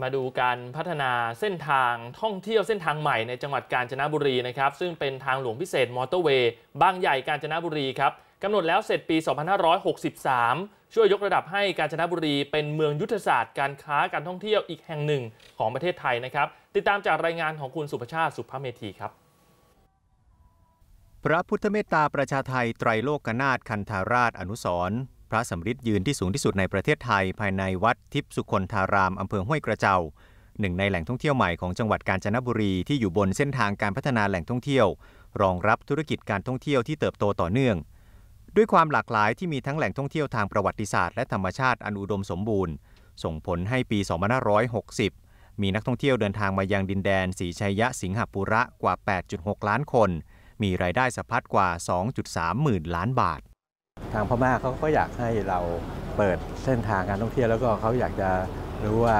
มาดูการพัฒนาเส้นทางท่องเที่ยวเส้นทางใหม่ในจังหวัดกาญจนบุรีนะครับซึ่งเป็นทางหลวงพิเศษมอเตอร์เวย์บางใหญ่กาญจนบุรีครับกำหนดแล้วเสร็จปี 2563 ช่วยยกระดับให้กาญจนบุรีเป็นเมืองยุทธศาสตร์การค้าการท่องเที่ยวอีกแห่งหนึ่งของประเทศไทยนะครับติดตามจากรายงานของคุณสุภชาติสุภเมธีครับพระพุทธเมตตาประชาไทยไตรโลกนาถคันธาราชอนุสรณ์พระสำริดยืนที่สูงที่สุดในประเทศไทยภายในวัดทิพย์สุคนธารามอำเภอห้วยกระเจ้าหนึ่งในแหล่งท่องเที่ยวใหม่ของจังหวัดกาญจนบุรีที่อยู่บนเส้นทางการพัฒนาแหล่งท่องเที่ยวรองรับธุรกิจการท่องเที่ยวที่เติบโตต่อเนื่องด้วยความหลากหลายที่มีทั้งแหล่งท่องเที่ยวทางประวัติศาสตร์และธรรมชาติอันอุดมสมบูรณ์ส่งผลให้ปี 2560 มีนักท่องเที่ยวเดินทางมายังดินแดนศรีชัยยะสิงหปุระกว่า 8.6 ล้านคนมีรายได้สะพัดกว่า 2.3 หมื่นล้านบาททางพม่าเขาก็อยากให้เราเปิดเส้นทางการท่องเที่ยวแล้วก็เขาอยากจะรู้ว่า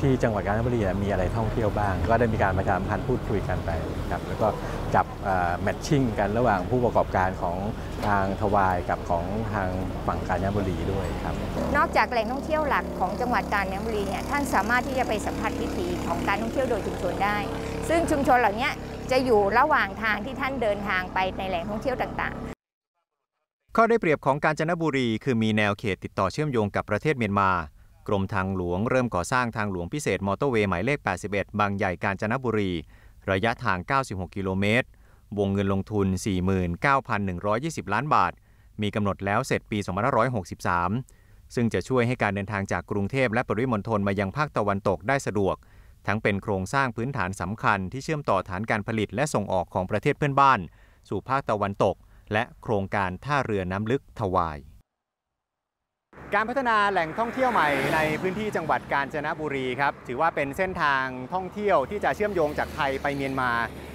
ที่จังหวัดกาญจนบุรีมีอะไรท่องเที่ยวบ้างก็ได้มีการประชาสัมพันธ์พูดคุยกันไปครับแล้วก็จับแมทชิ่งกันระหว่างผู้ประกอบการของทางทวายกับของทางฝั่งกาญจนบุรีด้วยครับนอกจากแหล่งท่องเที่ยวหลักของจังหวัดกาญจนบุรีเนี่ยท่านสามารถที่จะไปสัมผัสวิถีของการท่องเที่ยวโดยชุมชนได้ซึ่งชุมชนเหล่านี้จะอยู่ระหว่างทางที่ท่านเดินทางไปในแหล่งท่องเที่ยวต่างๆข้อได้เปรียบของกาญจนบุรีคือมีแนวเขตติดต่อเชื่อมโยงกับประเทศเมียนมากรมทางหลวงเริ่มก่อสร้างทางหลวงพิเศษมอเตอร์เวย์หมายเลข 81 บางใหญ่กาญจนบุรีระยะทาง 96 กิโลเมตรวงเงินลงทุน 49,120 ล้านบาทมีกำหนดแล้วเสร็จปี 2563 ซึ่งจะช่วยให้การเดินทางจากกรุงเทพและปริมณฑลมายังภาคตะวันตกได้สะดวกทั้งเป็นโครงสร้างพื้นฐานสำคัญที่เชื่อมต่อฐานการผลิตและส่งออกของประเทศเพื่อนบ้านสู่ภาคตะวันตกและโครงการท่าเรือน้ำลึกทวายการพัฒนาแหล่งท่องเที่ยวใหม่ในพื้นที่จังหวัดกาญจนบุรีครับถือว่าเป็นเส้นทางท่องเที่ยวที่จะเชื่อมโยงจากไทยไปเมียนมา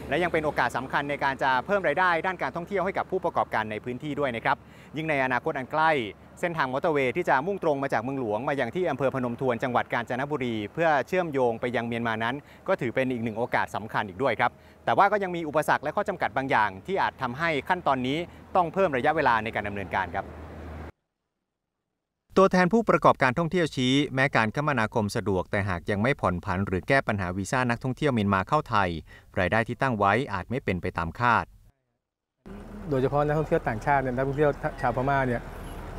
และยังเป็นโอกาสสำคัญในการจะเพิ่มรายได้ด้านการท่องเที่ยวให้กับผู้ประกอบการในพื้นที่ด้วยนะครับยิ่งในอนาคตอันใกล้เส้นทางมอเตอร์เวย์ที่จะมุ่งตรงมาจากเมืองหลวงมาอย่างที่อำเภอพนมทวนจังหวัดกาญจนบุรีเพื่อเชื่อมโยงไปยังเมียนมานั้นก็ถือเป็นอีกหนึ่งโอกาสสำคัญอีกด้วยครับแต่ว่าก็ยังมีอุปสรรคและข้อจำกัดบางอย่างที่อาจทำให้ขั้นตอนนี้ต้องเพิ่มระยะเวลาในการดำเนินการครับตัวแทนผู้ประกอบการท่องเที่ยวชี้แม้การคมนาคมสะดวกแต่หากยังไม่ผ่อนผันหรือแก้ปัญหาวีซ่านักท่องเที่ยวเมียนมาเข้าไทยรายได้ที่ตั้งไว้อาจไม่เป็นไปตามคาดโดยเฉพาะนักท่องเที่ยวต่างชาติเนี่ยนักท่องเที่ยวชาวพม่าเนี่ย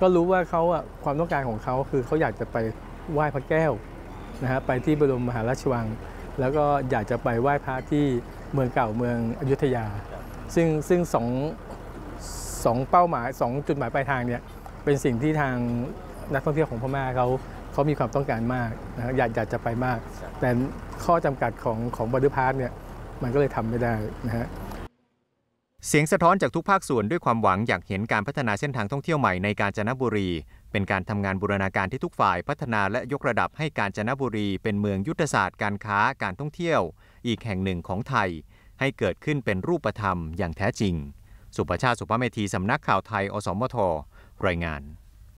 ก็รู้ว่าเขาความต้องการของเขาคือเขาอยากจะไปไหว้พระแก้วนะฮะไปที่บรมมหาราชวังแล้วก็อยากจะไปไหว้พระที่เมืองเก่าเมืองอยุธยาซึ่งสองเป้าหมาย2จุดหมายปลายทางเนี่ยเป็นสิ่งที่ทางนักท่องเที่ยวของพม่าเขามีความต้องการมากนะอยากจะไปมากแต่ข้อจำกัดของบอร์เดอร์พาสเนี่ยมันก็เลยทำไม่ได้นะฮะเสียงสะท้อนจากทุกภาคส่วนด้วยความหวังอยากเห็นการพัฒนาเส้นทางท่องเที่ยวใหม่ในกาญจนบุรีเป็นการทำงานบูรณาการที่ทุกฝ่ายพัฒนาและยกระดับให้กาญจนบุรีเป็นเมืองยุทธศาสตร์การค้าการท่องเที่ยวอีกแห่งหนึ่งของไทยให้เกิดขึ้นเป็นรูปธรรมอย่างแท้จริงสุภชาติ สุภเมธีสำนักข่าวไทยอสมทรายงาน